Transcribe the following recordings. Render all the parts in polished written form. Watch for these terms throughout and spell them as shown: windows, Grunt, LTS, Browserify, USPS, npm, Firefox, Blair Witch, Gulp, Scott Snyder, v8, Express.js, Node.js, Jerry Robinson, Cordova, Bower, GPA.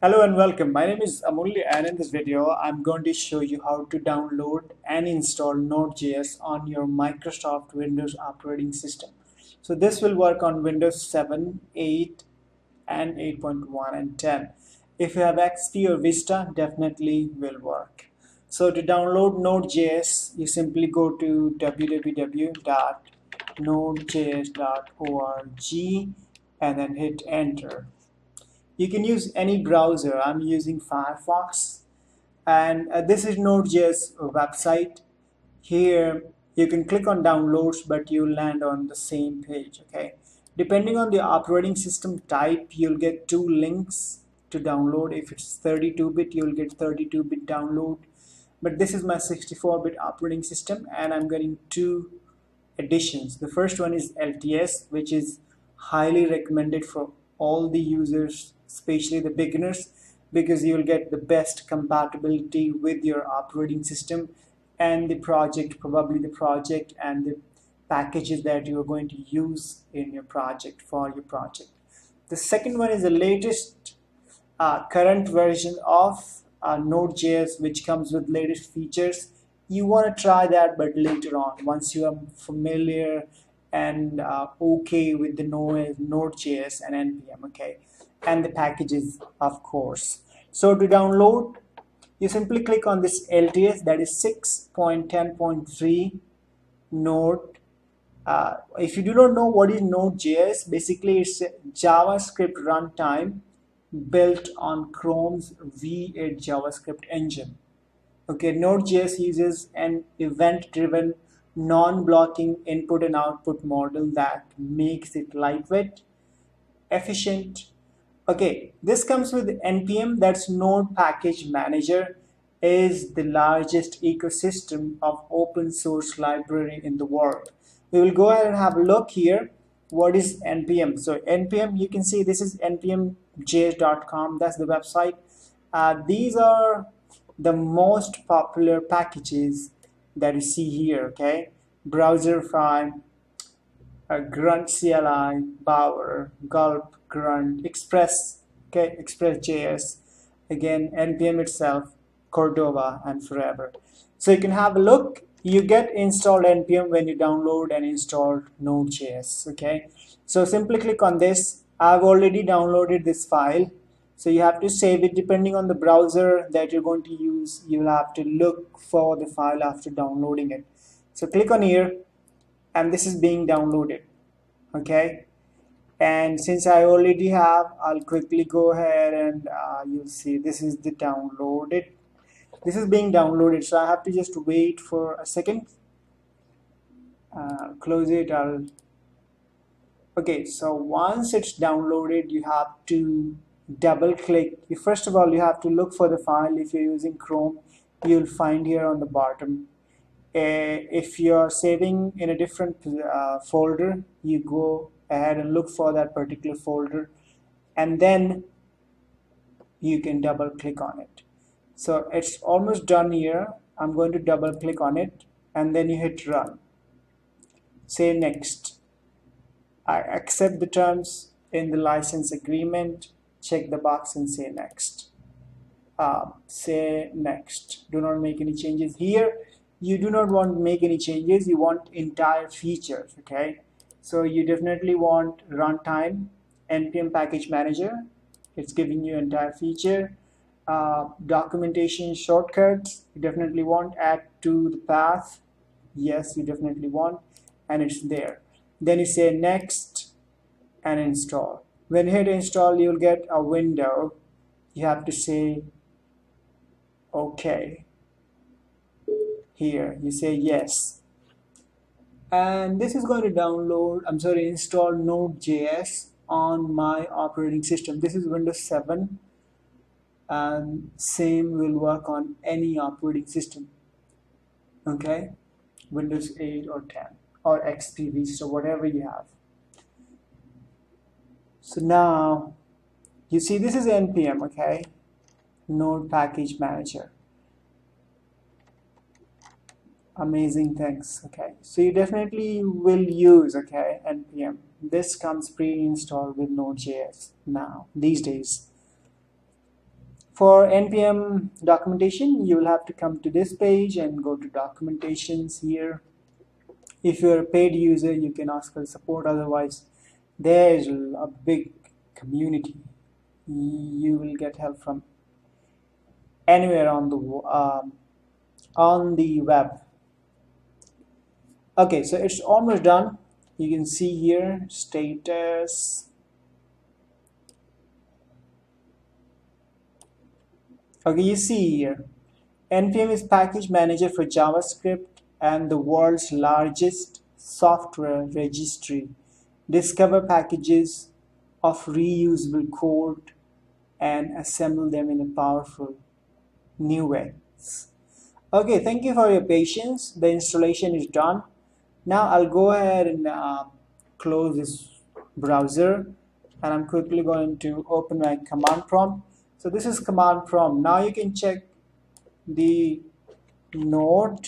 Hello and welcome. My name is Amulya, and in this video I'm going to show you how to download and install Node.js on your Microsoft Windows operating system. So this will work on Windows 7, 8 and 8.1 and 10. If you have XP or Vista, definitely will work. So to download Node.js, you simply go to www.nodejs.org and then hit enter. You can use any browser. I'm using Firefox, and this is Node.js website. Here you can click on downloads, but you'll land on the same page. Okay, depending on the operating system type, you'll get two links to download. If it's 32-bit, you'll get 32-bit download, but this is my 64-bit operating system, and I'm getting two editions. The first one is LTS, which is highly recommended for all the users, especially the beginners, because you will get the best compatibility with your operating system and the project, probably the project and the packages that you are going to use in your project, for your project. The second one is the latest current version of Node.js, which comes with latest features. You want to try that, but later on, once you are familiar and okay with the Node.js and npm, okay, and the packages, of course. So to download, you simply click on this LTS, that is 6.10.3 Node. If you do not know what is Node.js, basically it's a JavaScript runtime built on Chrome's v8 JavaScript engine. Okay, Node.js uses an event-driven non-blocking input and output model that makes it lightweight, efficient. Okay, this comes with npm, that's Node Package Manager, is the largest ecosystem of open source library in the world. We will go ahead and have a look here. What is npm? So npm, you can see this is npmjs.com, that's the website. These are the most popular packages that you see here, okay? Browserify, Grunt CLI, Bower, Gulp, Grunt, Express, okay, Express.js, again, npm itself, Cordova, and Forever. So you can have a look. You get installed npm when you download and install Node.js, okay? So simply click on this. I've already downloaded this file. So you have to save it. Depending on the browser that you're going to use, you'll have to look for the file after downloading it. So click on here, and this is being downloaded, okay? And since I already have, I'll quickly go ahead and you'll see this is the downloaded. This is being downloaded, so I have to just wait for a second. Close it. Okay, so once it's downloaded, you have to double click. First of all, you have to look for the file. If you're using Chrome, you'll find here on the bottom. If you're saving in a different folder, you go ahead and look for that particular folder, and then you can double click on it. So it's almost done here. I'm going to double click on it, and then you hit run. Say next. I accept the terms in the license agreement. Check the box and say next. Say next. Do not make any changes here. You do not want to make any changes. You want entire features, okay? So you definitely want runtime, npm package manager. It's giving you entire feature. Documentation shortcuts, you definitely want. Add to the path, yes, you definitely want. And it's there. Then you say next and install. When you hit install, you'll get a window. You have to say OK. Here, you say yes. And this is going to install Node.js on my operating system. This is Windows 7. And same will work on any operating system. Okay? Windows 8 or 10 or XP Vista, whatever you have. So now, you see this is npm, okay, Node Package Manager. Amazing things, okay. So you definitely will use, okay, npm. This comes pre-installed with Node.js now, these days. For npm documentation, you will have to come to this page and go to documentations here. If you're a paid user, you can ask for support. Otherwise, there's a big community. You will get help from anywhere on the web. Okay, so it's almost done. You can see here status. Okay, you see here npm is package manager for JavaScript and the world's largest software registry. Discover packages of reusable code and assemble them in a powerful new way. Okay, thank you for your patience. The installation is done. Now I'll go ahead and close this browser, and I'm quickly going to open my command prompt. So this is command prompt. Now you can check the node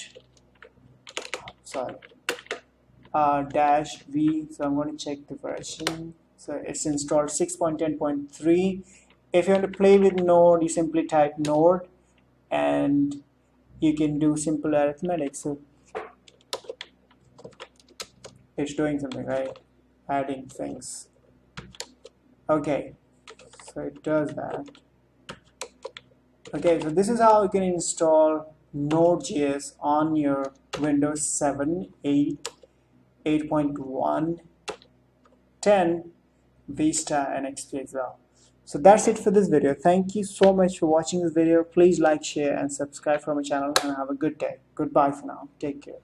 dash v. So I'm going to check the version. So it's installed 6.10.3. If you want to play with node, you simply type node and you can do simple arithmetic. So it's doing something, right? Adding things. Okay, so it does that. Okay, so this is how you can install Node.js on your Windows 7, 8, 8.1, 10, Vista and XP as well. So that's it for this video. Thank you so much for watching this video. Please like, share and subscribe for my channel, and have a good day. Goodbye for now. Take care.